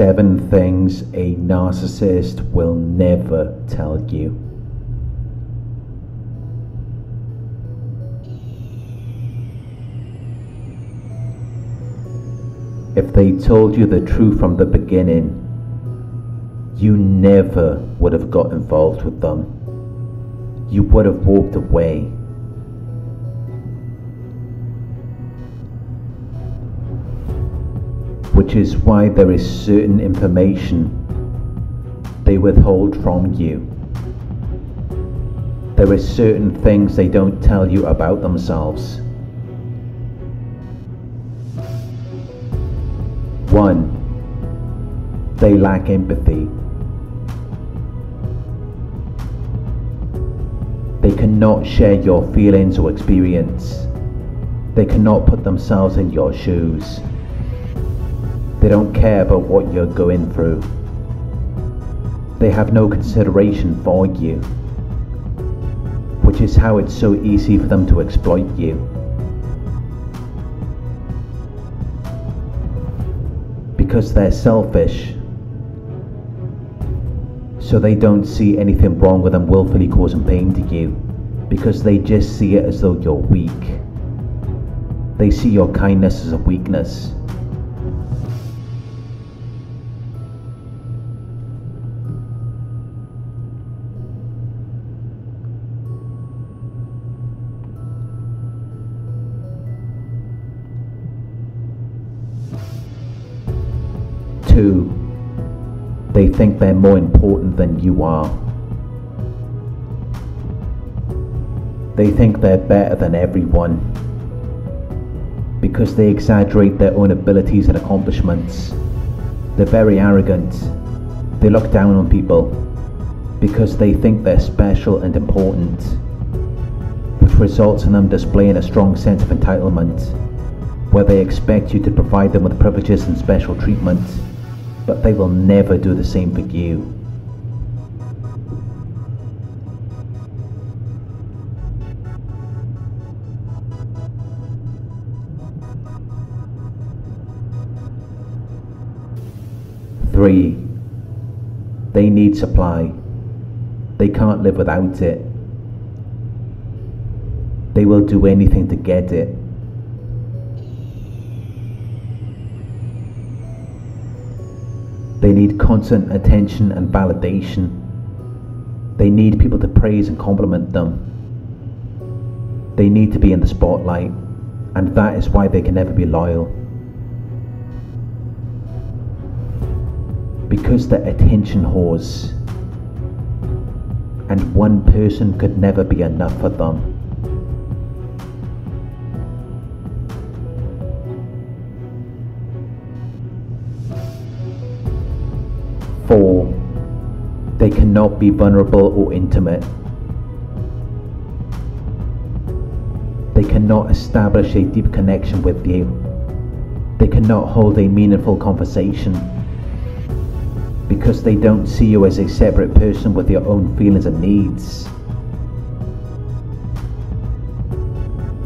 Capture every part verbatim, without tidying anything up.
Seven things a narcissist will never tell you. If they told you the truth from the beginning, you never would have got involved with them. You would have walked away. Which is why there is certain information they withhold from you. There are certain things they don't tell you about themselves. One, they lack empathy. They cannot share your feelings or experience. They cannot put themselves in your shoes. They don't care about what you're going through. They have no consideration for you, which is how it's so easy for them to exploit you. Because they're selfish, so they don't see anything wrong with them willfully causing pain to you, because they just see it as though you're weak. They see your kindness as a weakness. Two, they think they're more important than you are. They think they're better than everyone because they exaggerate their own abilities and accomplishments. They're very arrogant. They look down on people because they think they're special and important, which results in them displaying a strong sense of entitlement, where they expect you to provide them with privileges and special treatment. But they will never do the same for you. Three, they need supply. They can't live without it. They will do anything to get it. They need constant attention and validation. They need people to praise and compliment them. They need to be in the spotlight, and that is why they can never be loyal. Because they're attention whores, and one person could never be enough for them. Four, they cannot be vulnerable or intimate. They cannot establish a deep connection with you. They cannot hold a meaningful conversation because they don't see you as a separate person with your own feelings and needs.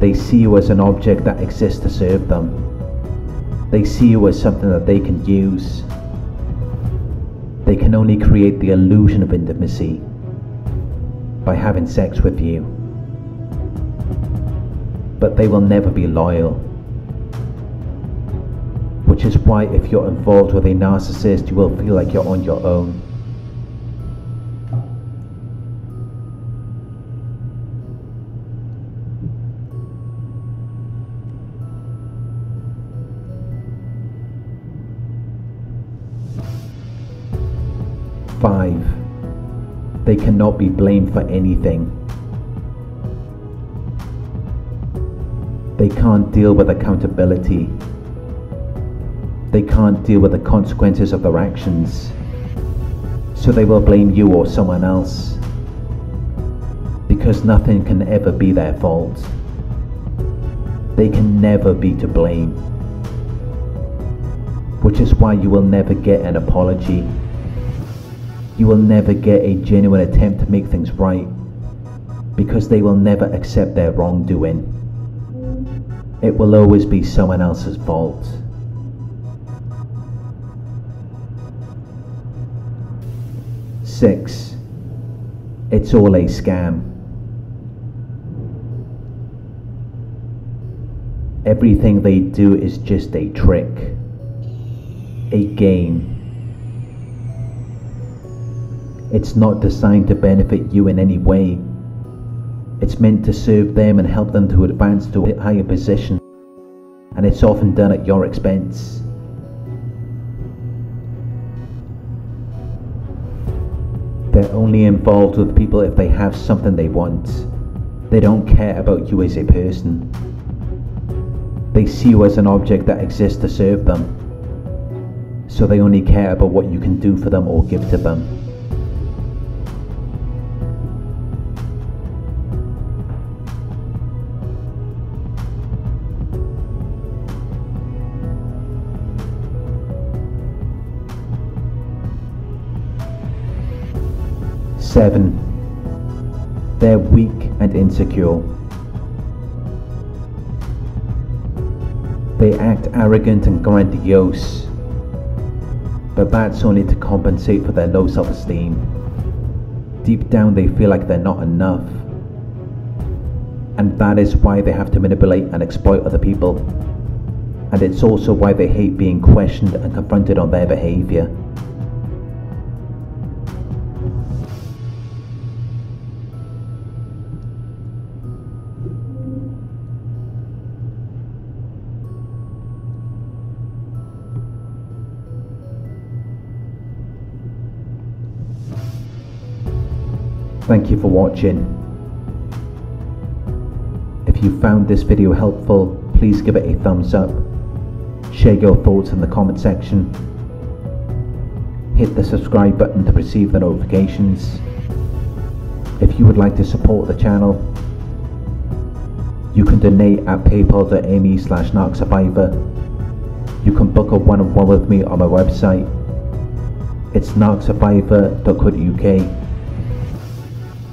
They see you as an object that exists to serve them. They see you as something that they can use. They can only create the illusion of intimacy by having sex with you, but they will never be loyal, which is why if you're involved with a narcissist, you will feel like you're on your own. Five, they cannot be blamed for anything. They can't deal with accountability. They can't deal with the consequences of their actions, so they will blame you or someone else, because nothing can ever be their fault. They can never be to blame, which is why you will never get an apology. You will never get a genuine attempt to make things right, because they will never accept their wrongdoing. It will always be someone else's fault. six, it's all a scam. Everything they do is just a trick, a game. It's not designed to benefit you in any way. It's meant to serve them and help them to advance to a higher position, and it's often done at your expense. They're only involved with people if they have something they want. They don't care about you as a person. They see you as an object that exists to serve them. So they only care about what you can do for them or give to them. Seven. They're weak and insecure. They act arrogant and grandiose, but that's only to compensate for their low self-esteem. Deep down they feel like they're not enough, and that is why they have to manipulate and exploit other people, and it's also why they hate being questioned and confronted on their behaviour. Thank you for watching. If you found this video helpful, please give it a thumbs up, share your thoughts in the comment section, hit the subscribe button to receive the notifications. If you would like to support the channel, you can donate at paypal dot me slash narc survivor. You can book a one-on-one with me on my website. It's narc survivor dot co dot U K.